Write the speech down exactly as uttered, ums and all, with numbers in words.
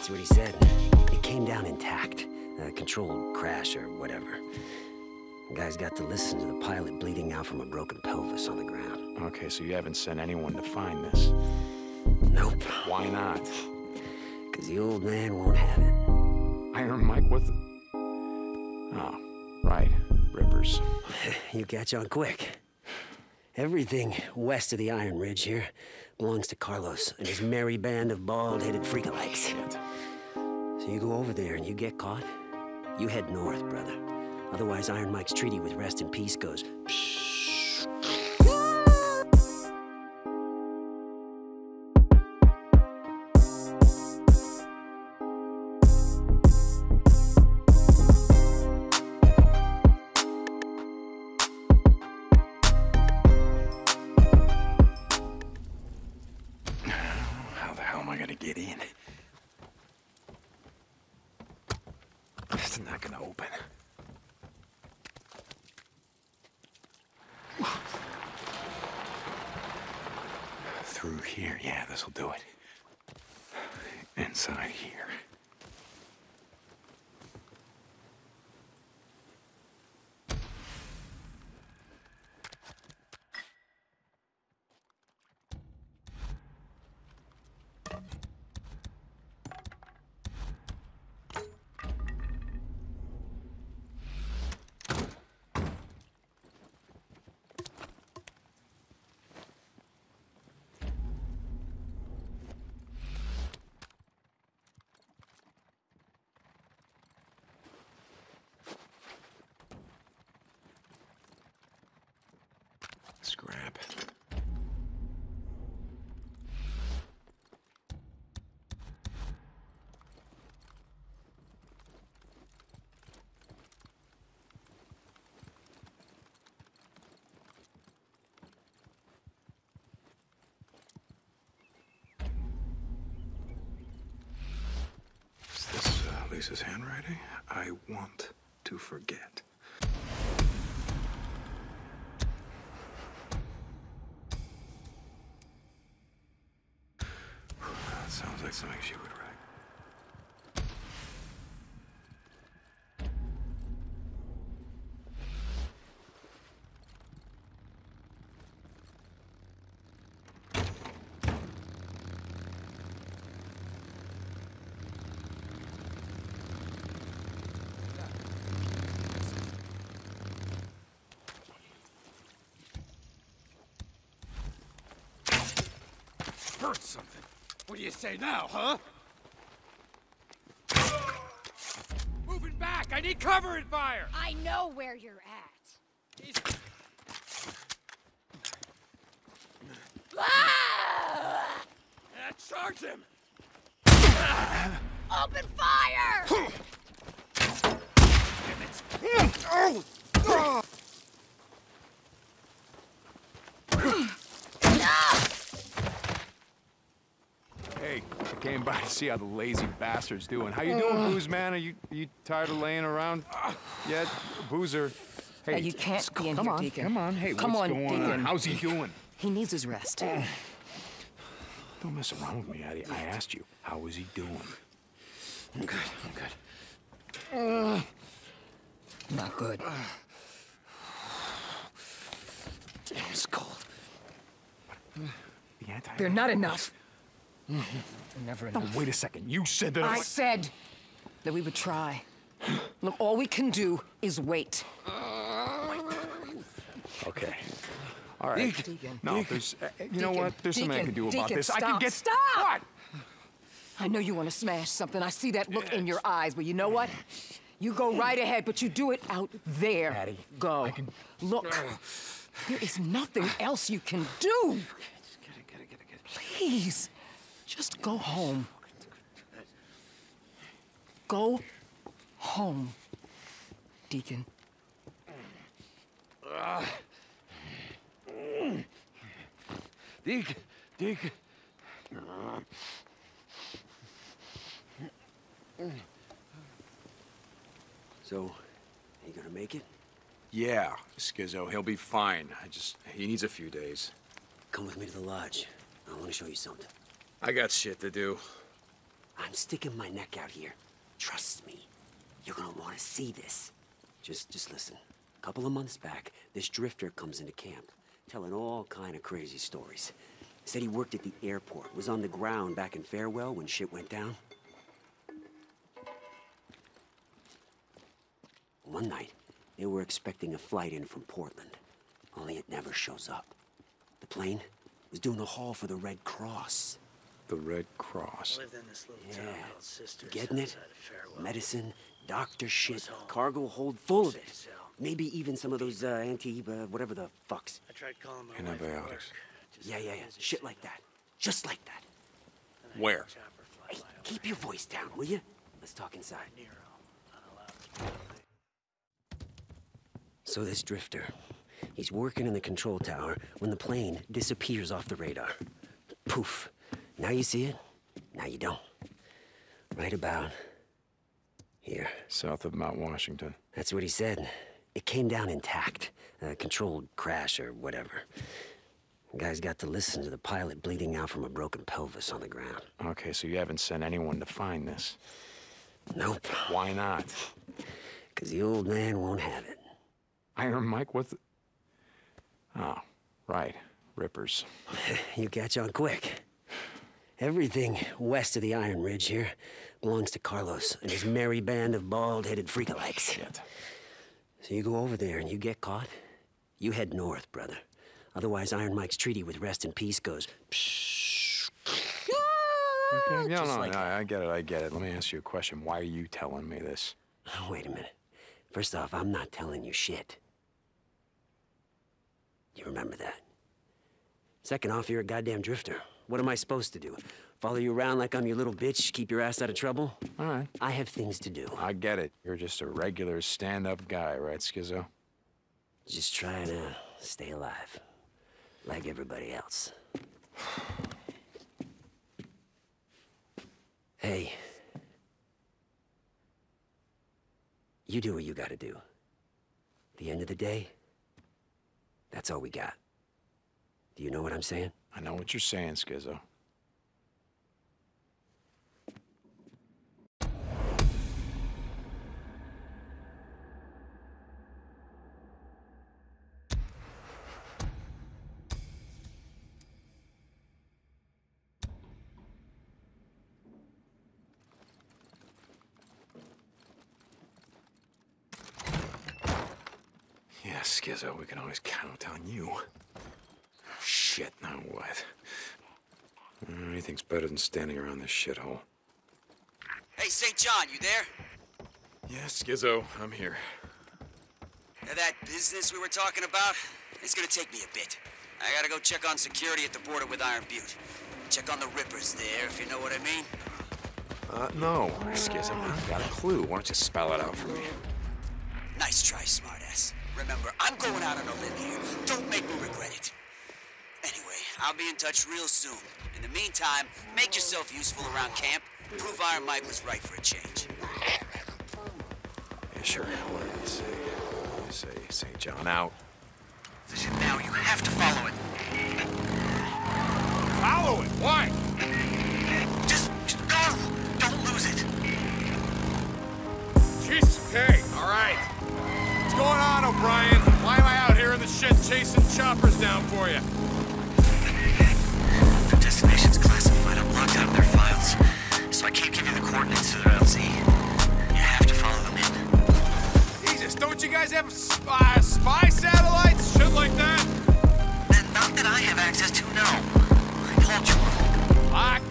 That's what he said. It came down intact. A controlled crash or whatever. The guy's got to listen to the pilot bleeding out from a broken pelvis on the ground. Okay, so you haven't sent anyone to find this? Nope. Why not? Because the old man won't have it. Iron Mike, what the... Oh, right. Rippers. You catch on quick. Everything west of the Iron Ridge here belongs to Carlos and his merry band of bald-headed freakalikes. So you go over there and you get caught, you head north, brother. Otherwise, Iron Mike's treaty with rest in peace goes... Scrap. Is this uh, Lisa's handwriting? I want to forget. Something she would write. Hurt something. What do you say now, huh? Moving back! I need cover and fire! I know where you're at. He's... Ah! Yeah, charge him! Open fire! Damn it. Oh! Oh! Came by to see how the lazy bastard's doing. How you doing, uh, Booze Man? Are you are you tired of laying around yet, Boozer? Hey, uh, you can't be in come here, on, Deacon. Come on, hey, come what's on, going Deacon. on? How's he doing? He needs his rest. Uh, don't mess around with me, Maddie. I asked you, how is he doing? I'm good. I'm good. Uh, Not good. Uh, Damn, it's cold. The anti. They're not enough. Never enough. Oh, wait a second. You said that I, I said that we would try. Look, all we can do is wait. Uh, okay. All right. Deacon, no, Deacon, there's. Uh, you Deacon, know what? There's Deacon, something I can do about Deacon, this. Stop, I can get. Stop! What? I know you want to smash something. I see that look yes. in your eyes. But you know what? You go right ahead, but you do it out there. Maddie, go. I can... Look, there is nothing else you can do. Just get it, get it, get it, get it. Please. Just go home. Go home, Deacon. Deacon, Deacon. So, he gonna make it? Yeah, Skizzo, he'll be fine. I just, he needs a few days. Come with me to the lodge. I wanna show you something. I got shit to do. I'm sticking my neck out here. Trust me. You're gonna want to see this. Just, just listen. A couple of months back, this drifter comes into camp, telling all kind of crazy stories. Said he worked at the airport, was on the ground back in Farewell when shit went down. One night, they were expecting a flight in from Portland, only it never shows up. The plane was doing a haul for the Red Cross. The Red Cross. I lived in this little town called Sister. Getting it? Medicine, doctor shit, cargo hold full of it. Maybe even some of those uh, anti, uh, whatever the fucks. I tried calling my antibiotics. Yeah, yeah, yeah. Shit like that. Just like that. Where? Hey, keep your voice down, will you? Let's talk inside. So this drifter, he's working in the control tower when the plane disappears off the radar. Poof. Now you see it, now you don't. Right about here. South of Mount Washington. That's what he said. It came down intact. A controlled crash or whatever. The guy's got to listen to the pilot bleeding out from a broken pelvis on the ground. Okay, so you haven't sent anyone to find this? Nope. Why not? Because the old man won't have it. Iron Mike, what the... Oh, right. Rippers. You catch on quick. Everything west of the Iron Ridge here belongs to Carlos and his merry band of bald-headed freakalikes. Shit. So you go over there and you get caught, you head north, brother. Otherwise, Iron Mike's treaty with rest and peace goes... Okay. No, no, like... no, I get it, I get it. Let me ask you a question. Why are you telling me this? Oh, wait a minute. First off, I'm not telling you shit. You remember that. Second off, you're a goddamn drifter. What am I supposed to do? Follow you around like I'm your little bitch, keep your ass out of trouble? All right. I have things to do. I get it. You're just a regular stand-up guy, right, Skizzo? Just trying to stay alive. Like everybody else. Hey. You do what you gotta do. At the end of the day, that's all we got. Do you know what I'm saying? I know what you're saying, Skizzo. Yeah, Skizzo, we can always count on you. Shit, now what? Anything's better than standing around this shithole. Hey, Saint John, you there? Yeah, Skizzo, I'm here. Now that business we were talking about, it's gonna take me a bit. I gotta go check on security at the border with Iron Butte. Check on the Rippers there, if you know what I mean. Uh, no, Skizzo, I've got a clue. Why don't you spell it out for me? Nice try, smartass. Remember, I'm going out on a limb here. Don't make me regret it. I'll be in touch real soon. In the meantime, make yourself useful around camp. Prove Iron Mike was right for a change. Yeah, sure. What did you say? What did you say? Saint John out. Position now. You have to follow it. Follow it? Why? Just, just go. Don't lose it. Jesus, okay. All right. What's going on, O'Brien? Why am I out here in the shit chasing choppers down for you? Destination's classified. I'm locked out of their files, so I can't give you the coordinates to their L Z. You have to follow them in. Jesus, don't you guys have spy, spy satellites? Shit like that? Not that I have access to, no. I told you. Locked